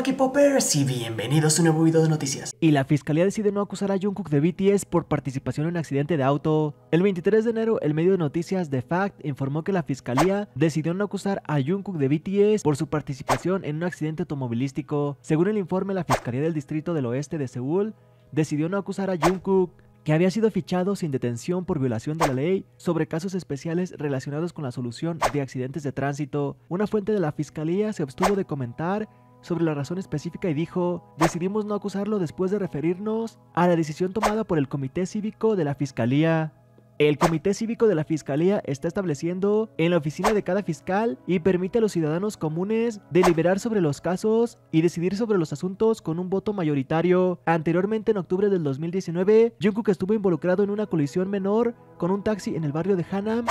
Hola K-Popers y bienvenidos a un nuevo video de noticias. Y la fiscalía decide no acusar a Jungkook de BTS por participación en un accidente de auto. El 23 de enero, el medio de noticias The Fact informó que la fiscalía decidió no acusar a Jungkook de BTS por su participación en un accidente automovilístico. Según el informe, la fiscalía del distrito del oeste de Seúl decidió no acusar a Jungkook, que había sido fichado sin detención por violación de la ley sobre casos especiales relacionados con la solución de accidentes de tránsito. Una fuente de la fiscalía se abstuvo de comentar sobre la razón específica y dijo: "Decidimos no acusarlo después de referirnos a la decisión tomada por el Comité Cívico de la Fiscalía. El Comité Cívico de la Fiscalía está estableciendo en la oficina de cada fiscal y permite a los ciudadanos comunes deliberar sobre los casos y decidir sobre los asuntos con un voto mayoritario. Anteriormente, en octubre del 2019, Jungkook estuvo involucrado en una colisión menor con un taxi en el barrio de Hanam,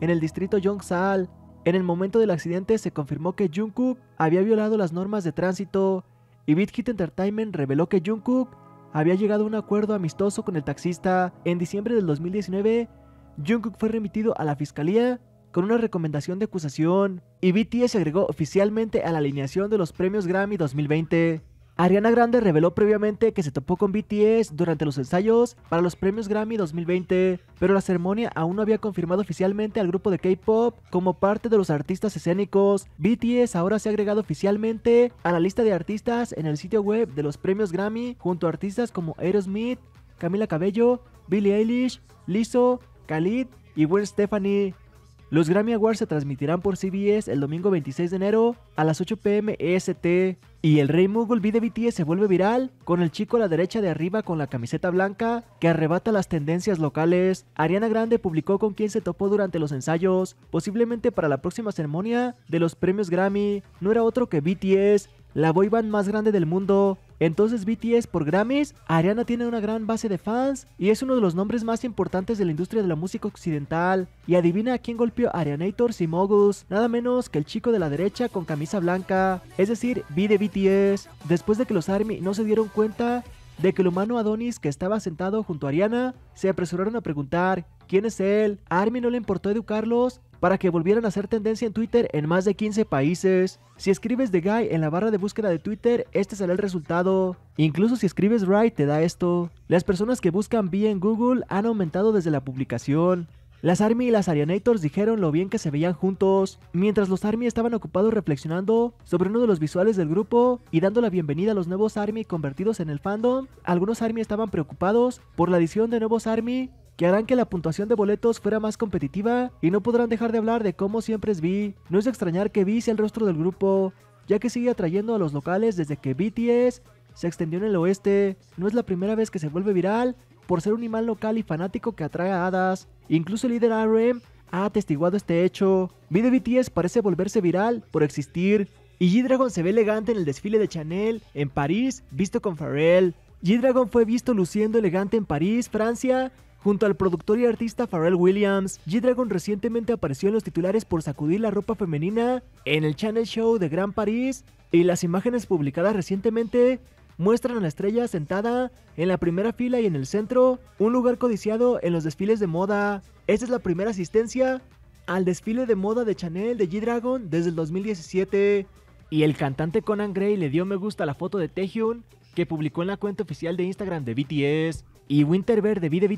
en el distrito Yongsal. En el momento del accidente se confirmó que Jungkook había violado las normas de tránsito y Big Hit Entertainment reveló que Jungkook había llegado a un acuerdo amistoso con el taxista. En diciembre del 2019, Jungkook fue remitido a la fiscalía con una recomendación de acusación y BTS se agregó oficialmente a la alineación de los premios Grammy 2020. Ariana Grande reveló previamente que se topó con BTS durante los ensayos para los premios Grammy 2020, pero la ceremonia aún no había confirmado oficialmente al grupo de K-pop como parte de los artistas escénicos. BTS ahora se ha agregado oficialmente a la lista de artistas en el sitio web de los premios Grammy junto a artistas como Aerosmith, Camila Cabello, Billie Eilish, Lizzo, Khalid y Gwen Stefani. Los Grammy Awards se transmitirán por CBS el domingo 26 de enero a las 8 p.m. EST. Y el Rey Muggle B de BTS se vuelve viral con el chico a la derecha de arriba con la camiseta blanca que arrebata las tendencias locales. Ariana Grande publicó con quién se topó durante los ensayos, posiblemente para la próxima ceremonia de los premios Grammy. No era otro que BTS, la boyband más grande del mundo. Entonces BTS por Grammys, Ariana tiene una gran base de fans y es uno de los nombres más importantes de la industria de la música occidental. Y adivina a quién golpeó Arianator y Mogus, nada menos que el chico de la derecha con camisa blanca, es decir, B de BTS. Después de que los ARMY no se dieron cuenta de que el humano Adonis que estaba sentado junto a Ariana, se apresuraron a preguntar ¿quién es él? A ARMY no le importó educarlos para que volvieran a ser tendencia en Twitter en más de 15 países. Si escribes The Guy en la barra de búsqueda de Twitter, este será el resultado. Incluso si escribes Right te da esto. Las personas que buscan B en Google han aumentado desde la publicación. Las ARMY y las Arianators dijeron lo bien que se veían juntos. Mientras los ARMY estaban ocupados reflexionando sobre uno de los visuales del grupo y dando la bienvenida a los nuevos ARMY convertidos en el fandom, algunos ARMY estaban preocupados por la adición de nuevos ARMY que harán que la puntuación de boletos fuera más competitiva y no podrán dejar de hablar de cómo siempre es V. No es de extrañar que V sea el rostro del grupo, ya que sigue atrayendo a los locales desde que BTS se extendió en el oeste. No es la primera vez que se vuelve viral por ser un imán local y fanático que atrae a hadas. Incluso el líder RM ha atestiguado este hecho. V de BTS parece volverse viral por existir. Y G-Dragon se ve elegante en el desfile de Chanel en París, visto con Pharrell. G-Dragon fue visto luciendo elegante en París, Francia, junto al productor y artista Pharrell Williams. G-Dragon recientemente apareció en los titulares por sacudir la ropa femenina en el Chanel Show de Gran París y las imágenes publicadas recientemente muestran a la estrella sentada en la primera fila y en el centro, un lugar codiciado en los desfiles de moda. Esta es la primera asistencia al desfile de moda de Chanel de G-Dragon desde el 2017. Y el cantante Conan Gray le dio me gusta a la foto de Taehyung que publicó en la cuenta oficial de Instagram de BTS. Y Winterberg de V de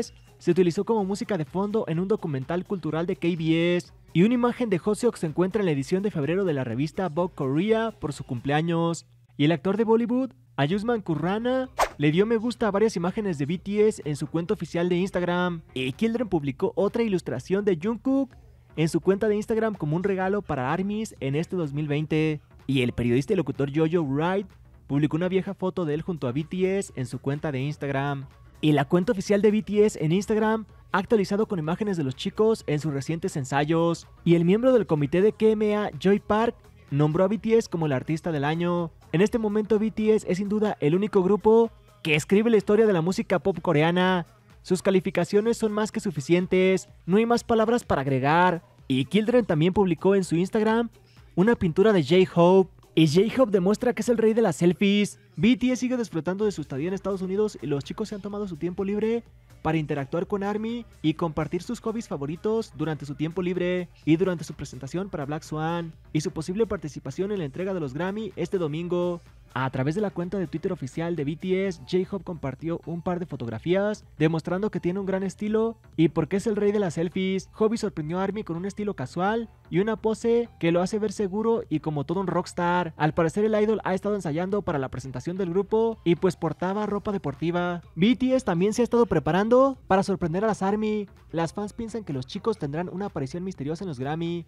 BTS se utilizó como música de fondo en un documental cultural de KBS. Y una imagen de Hoseok se encuentra en la edición de febrero de la revista Vogue Korea por su cumpleaños. Y el actor de Bollywood, Ayushmann Khurrana, le dio me gusta a varias imágenes de BTS en su cuenta oficial de Instagram. Y Kildren publicó otra ilustración de Jungkook en su cuenta de Instagram como un regalo para ARMYs en este 2020. Y el periodista y locutor Jojo Wright publicó una vieja foto de él junto a BTS en su cuenta de Instagram. Y la cuenta oficial de BTS en Instagram ha actualizado con imágenes de los chicos en sus recientes ensayos. Y el miembro del comité de KMA, Joy Park, nombró a BTS como el artista del año. En este momento BTS es sin duda el único grupo que escribe la historia de la música pop coreana. Sus calificaciones son más que suficientes, no hay más palabras para agregar. Y Kildren también publicó en su Instagram una pintura de J-Hope. Y J-Hope demuestra que es el rey de las selfies. BTS sigue disfrutando de su estadía en Estados Unidos y los chicos se han tomado su tiempo libre para interactuar con ARMY y compartir sus hobbies favoritos durante su tiempo libre y durante su presentación para Black Swan y su posible participación en la entrega de los Grammy este domingo. A través de la cuenta de Twitter oficial de BTS, J-Hope compartió un par de fotografías, demostrando que tiene un gran estilo y porque es el rey de las selfies. Hobi sorprendió a ARMY con un estilo casual y una pose que lo hace ver seguro y como todo un rockstar. Al parecer el idol ha estado ensayando para la presentación del grupo y pues portaba ropa deportiva. BTS también se ha estado preparando para sorprender a las ARMY. Las fans piensan que los chicos tendrán una aparición misteriosa en los Grammy,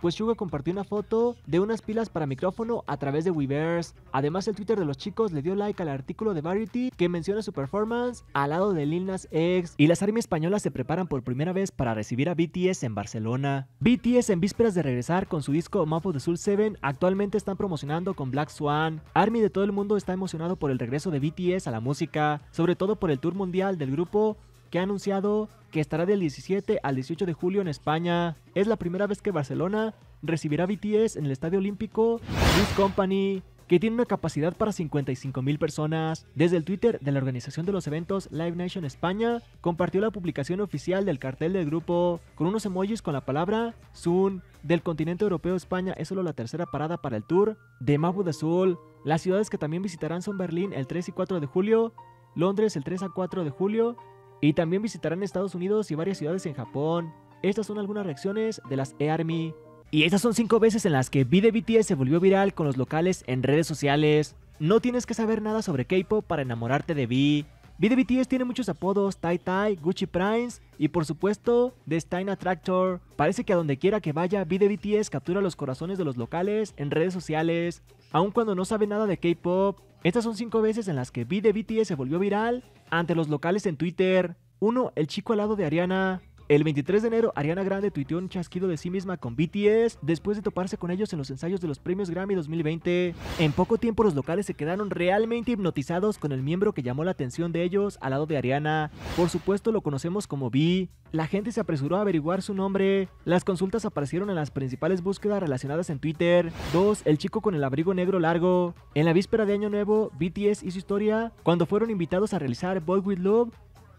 pues Suga compartió una foto de unas pilas para micrófono a través de Weverse. Además, el Twitter de los chicos le dio like al artículo de Variety que menciona su performance al lado de Lil Nas X. Y las ARMY españolas se preparan por primera vez para recibir a BTS en Barcelona. BTS, en vísperas de regresar con su disco Map of the Soul 7, actualmente están promocionando con Black Swan. ARMY de todo el mundo está emocionado por el regreso de BTS a la música, sobre todo por el tour mundial del grupo que ha anunciado que estará del 17 al 18 de julio en España. Es la primera vez que Barcelona recibirá a BTS en el Estadio Olímpico This Company, que tiene una capacidad para 55,000 personas. Desde el Twitter de la organización de los eventos Live Nation España, compartió la publicación oficial del cartel del grupo, con unos emojis con la palabra Soon. Del continente europeo, España es solo la tercera parada para el tour de Map of the Soul. Las ciudades que también visitarán son Berlín el 3 y 4 de julio, Londres el 3 a 4 de julio, y también visitarán Estados Unidos y varias ciudades en Japón. Estas son algunas reacciones de las ARMY. Y estas son 5 veces en las que video de BTS se volvió viral con los locales en redes sociales. No tienes que saber nada sobre K-pop para enamorarte de V. V de BTS tiene muchos apodos: Tai Tai, Gucci Prince y por supuesto The Stein Attractor. Parece que a donde quiera que vaya, V de BTS captura los corazones de los locales en redes sociales, aun cuando no sabe nada de K-pop. Estas son 5 veces en las que V de BTS se volvió viral ante los locales en Twitter. 1. El chico al lado de Ariana. El 23 de enero, Ariana Grande tuiteó un chasquido de sí misma con BTS después de toparse con ellos en los ensayos de los premios Grammy 2020. En poco tiempo, los locales se quedaron realmente hipnotizados con el miembro que llamó la atención de ellos al lado de Ariana. Por supuesto, lo conocemos como V. La gente se apresuró a averiguar su nombre. Las consultas aparecieron en las principales búsquedas relacionadas en Twitter. 2. El chico con el abrigo negro largo. En la víspera de Año Nuevo, BTS hizo historia cuando fueron invitados a realizar Boy With Love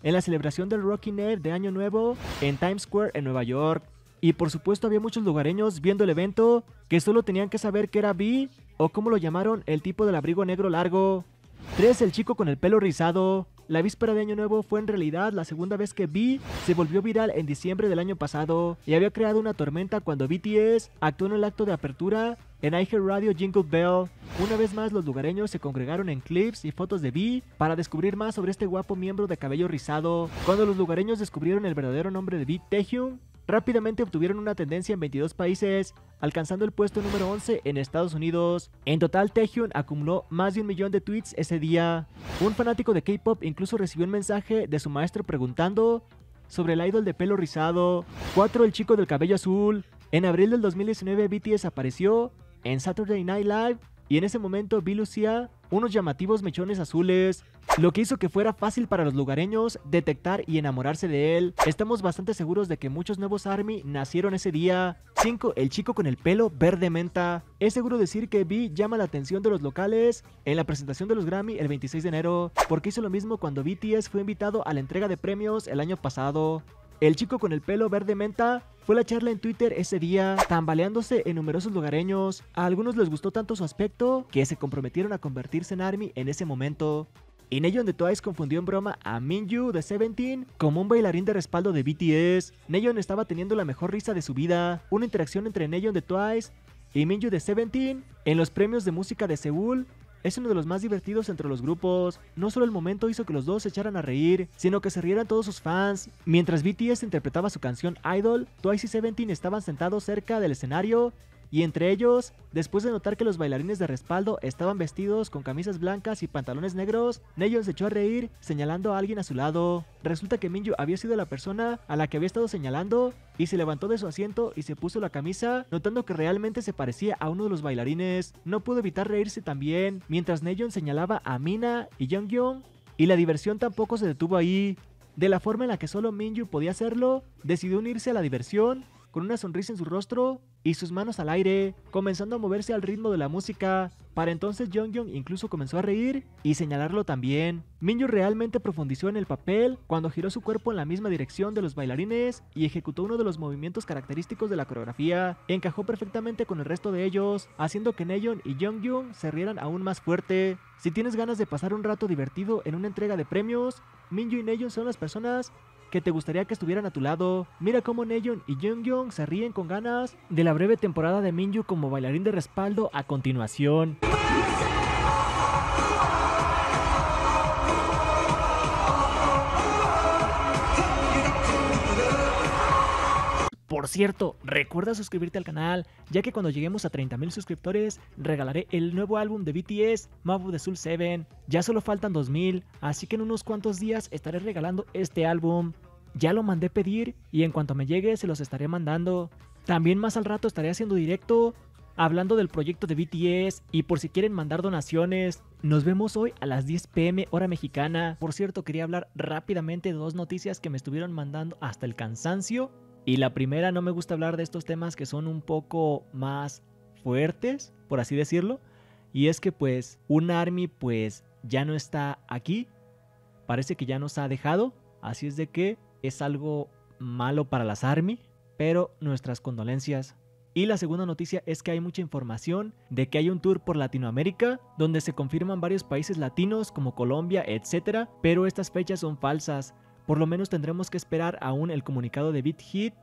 en la celebración del Rockin' Air de Año Nuevo en Times Square en Nueva York. Y por supuesto había muchos lugareños viendo el evento que solo tenían que saber qué era V o cómo lo llamaron el tipo del abrigo negro largo. 3. El chico con el pelo rizado. La víspera de Año Nuevo fue en realidad la segunda vez que V se volvió viral en diciembre del año pasado y había creado una tormenta cuando BTS actuó en el acto de apertura en iHeartRadio Jingle Bell. Una vez más, los lugareños se congregaron en clips y fotos de V para descubrir más sobre este guapo miembro de cabello rizado. Cuando los lugareños descubrieron el verdadero nombre de V, Taehyung, rápidamente obtuvieron una tendencia en 22 países, alcanzando el puesto número 11 en Estados Unidos. En total, Taehyung acumuló más de 1,000,000 de tweets ese día. Un fanático de K-pop incluso recibió un mensaje de su maestro preguntando sobre el idol de pelo rizado. 4. El chico del cabello azul. En abril del 2019, BTS apareció en Saturday Night Live y en ese momento V lucía unos llamativos mechones azules, lo que hizo que fuera fácil para los lugareños detectar y enamorarse de él. Estamos bastante seguros de que muchos nuevos ARMY nacieron ese día. 5. El chico con el pelo verde menta. Es seguro decir que V llama la atención de los locales en la presentación de los Grammy el 26 de enero, porque hizo lo mismo cuando BTS fue invitado a la entrega de premios el año pasado. El chico con el pelo verde menta fue la charla en Twitter ese día, tambaleándose en numerosos lugareños. A algunos les gustó tanto su aspecto que se comprometieron a convertirse en ARMY en ese momento. In Naeun de Twice confundió en broma a Minju de Seventeen como un bailarín de respaldo de BTS. Naeun estaba teniendo la mejor risa de su vida. Una interacción entre Naeun de Twice y Minju de Seventeen en los premios de música de Seúl es uno de los más divertidos entre los grupos. No solo el momento hizo que los dos se echaran a reír, sino que se rieran todos sus fans. Mientras BTS interpretaba su canción Idol, Twice y Seventeen estaban sentados cerca del escenario, y entre ellos, después de notar que los bailarines de respaldo estaban vestidos con camisas blancas y pantalones negros, Naeun se echó a reír señalando a alguien a su lado. Resulta que Minju había sido la persona a la que había estado señalando y se levantó de su asiento y se puso la camisa, notando que realmente se parecía a uno de los bailarines. No pudo evitar reírse también, mientras Naeun señalaba a Mina y Jonghyun, y la diversión tampoco se detuvo ahí. De la forma en la que solo Minju podía hacerlo, decidió unirse a la diversión, con una sonrisa en su rostro y sus manos al aire, comenzando a moverse al ritmo de la música. Para entonces Jonghyun incluso comenzó a reír y señalarlo también. Minyu realmente profundizó en el papel cuando giró su cuerpo en la misma dirección de los bailarines y ejecutó uno de los movimientos característicos de la coreografía. Encajó perfectamente con el resto de ellos, haciendo que Naeyeon y Jonghyun se rieran aún más fuerte. Si tienes ganas de pasar un rato divertido en una entrega de premios, Minyu y Naeyeon son las personas que te gustaría que estuvieran a tu lado. Mira cómo Naeyeon y Jonghyun se ríen con ganas de la breve temporada de Minyu como bailarín de respaldo a continuación. Por cierto, recuerda suscribirte al canal, ya que cuando lleguemos a 30,000 suscriptores regalaré el nuevo álbum de BTS, Map of the Soul 7. Ya solo faltan 2,000, así que en unos cuantos días estaré regalando este álbum. Ya lo mandé pedir y en cuanto me llegue se los estaré mandando. También más al rato estaré haciendo directo hablando del proyecto de BTS y por si quieren mandar donaciones. Nos vemos hoy a las 10 p.m. hora mexicana. Por cierto, quería hablar rápidamente de dos noticias que me estuvieron mandando hasta el cansancio. Y la primera, no me gusta hablar de estos temas que son un poco más fuertes, por así decirlo. Y es que pues un ARMY pues ya no está aquí. Parece que ya nos ha dejado. Así es de que es algo malo para las ARMY, pero nuestras condolencias. Y la segunda noticia es que hay mucha información de que hay un tour por Latinoamérica donde se confirman varios países latinos como Colombia, etc. Pero estas fechas son falsas. Por lo menos tendremos que esperar aún el comunicado de Big Hit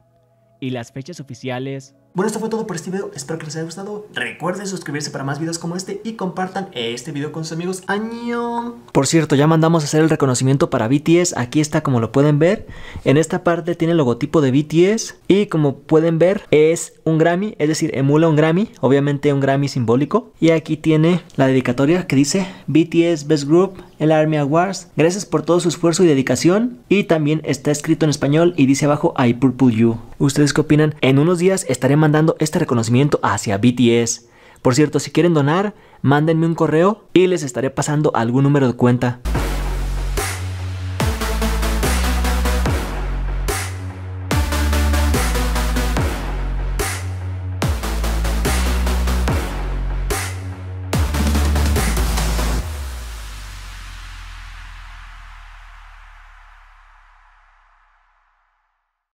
y las fechas oficiales. Bueno, esto fue todo por este video, espero que les haya gustado. Recuerden suscribirse para más videos como este y compartan este video con sus amigos. ¡Añón! Por cierto, ya mandamos a hacer el reconocimiento para BTS. Aquí está, como lo pueden ver. En esta parte tiene el logotipo de BTS y como pueden ver es un Grammy, es decir, emula un Grammy, obviamente un Grammy simbólico. Y aquí tiene la dedicatoria que dice BTS Best Group, el ARMY Awards. Gracias por todo su esfuerzo y dedicación. Y también está escrito en español y dice abajo I Purple You. ¿Ustedes qué opinan? En unos días estaré mandando este reconocimiento hacia BTS. Por cierto, si quieren donar, mándenme un correo y les estaré pasando algún número de cuenta.